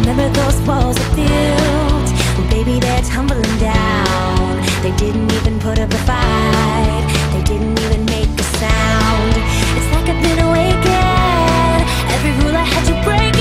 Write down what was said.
Remember those walls of built? Baby, they're tumbling down. They didn't even put up a fight. They didn't even make a sound. It's like I've been awakened. Every rule I had to break.